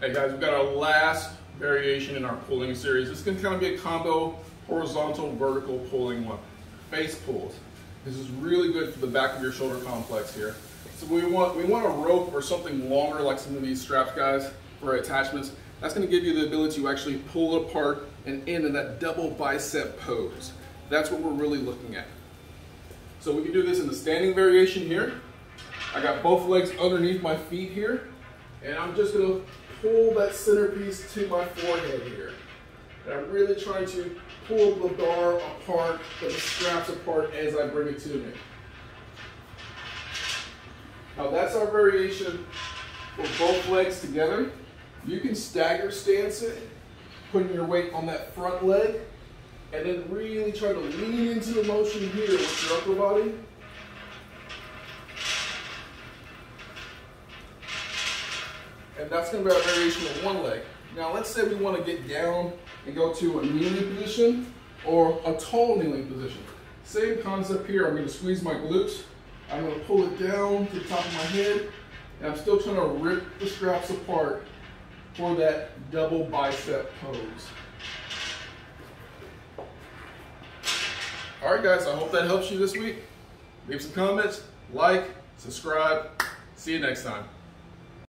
Hey guys, we've got our last variation in our pulling series. This can kind of be a combo horizontal vertical pulling one. Face pulls. This is really good for the back of your shoulder complex here. So we want a rope or something longer like some of these straps guys for attachments. That's going to give you the ability to actually pull it apart and end in that double bicep pose. That's what we're really looking at. So we can do this in the standing variation here. I got both legs underneath my feet here and I'm just going to pull that centerpiece to my forehead here. And I'm really trying to pull the bar apart, the straps apart as I bring it to me. Now that's our variation with both legs together. You can stagger stance it, putting your weight on that front leg, and then really try to lean into the motion here with your upper body. And that's going to be our variation with one leg. Now let's say we want to get down and go to a kneeling position or a tall kneeling position. Same concept here. I'm going to squeeze my glutes. I'm going to pull it down to the top of my head. And I'm still trying to rip the straps apart for that double bicep pose. All right guys, I hope that helps you this week. Leave some comments, like, subscribe. See you next time.